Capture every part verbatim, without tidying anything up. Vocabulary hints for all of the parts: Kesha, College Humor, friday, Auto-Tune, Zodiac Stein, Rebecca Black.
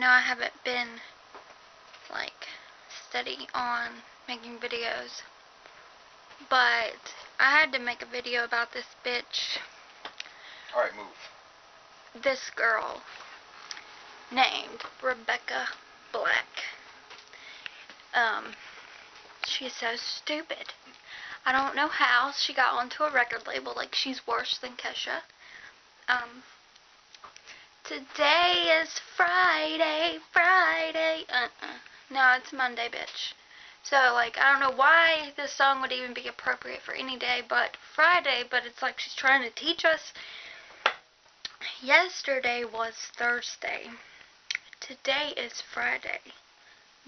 know I haven't been like steady on making videos, but I had to make a video about this bitch. Alright, move. This girl named Rebecca Black. Um, she's so stupid. I don't know how she got onto a record label. Like, she's worse than Kesha. Um, today is Friday, Friday. Uh-uh. No, it's Monday, bitch. So, like, I don't know why this song would even be appropriate for any day but Friday, but it's like she's trying to teach us. Yesterday was Thursday. Today is Friday.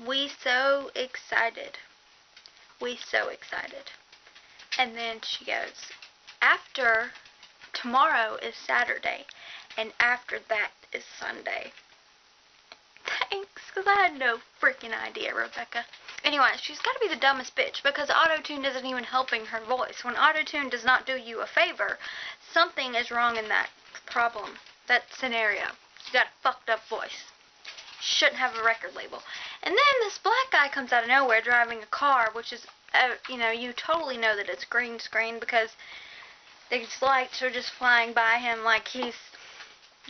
We so excited. We so excited. And then she goes, after tomorrow is Saturday, and after that is Sunday. Thanks, because I had no freaking idea, Rebecca. Anyway, she's got to be the dumbest bitch, because Auto-Tune isn't even helping her voice. When Auto-Tune does not do you a favor, something is wrong in that problem, that scenario. You got a fucked up voice. Shouldn't have a record label. And then this black guy comes out of nowhere driving a car, which is, uh, you know, you totally know that it's green screen, because these lights are just flying by him like he's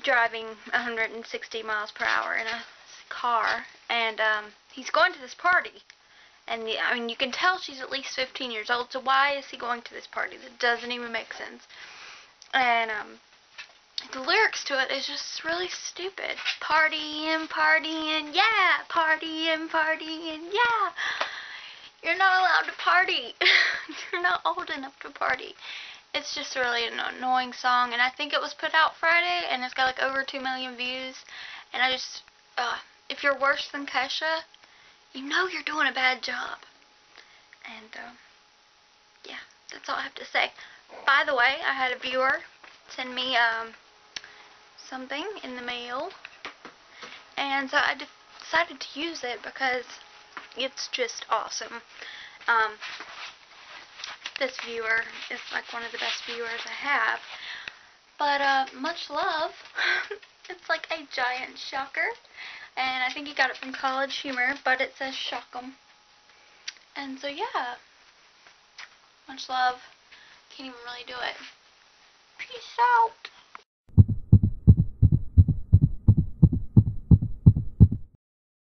driving one hundred sixty miles per hour in a car, and um, he's going to this party, and the, I mean, you can tell she's at least fifteen years old, so why is he going to this party? That doesn't even make sense. And um, the lyrics to it is just really stupid. Partying, partying, yeah, partying, partying, yeah. You're not allowed to party. You're not old enough to party. It's just really an annoying song, and I think it was put out Friday, and it's got like over two million views, and I just, uh, if you're worse than Kesha, you know you're doing a bad job. And, um, yeah, that's all I have to say. By the way, I had a viewer send me, um, something in the mail, and so I decided to use it because it's just awesome. Um, this viewer is like one of the best viewers I have, but uh, much love. It's like a giant shocker, and I think he got it from College Humor, but it says shock 'em. And so yeah, much love. Can't even really do it. Peace out.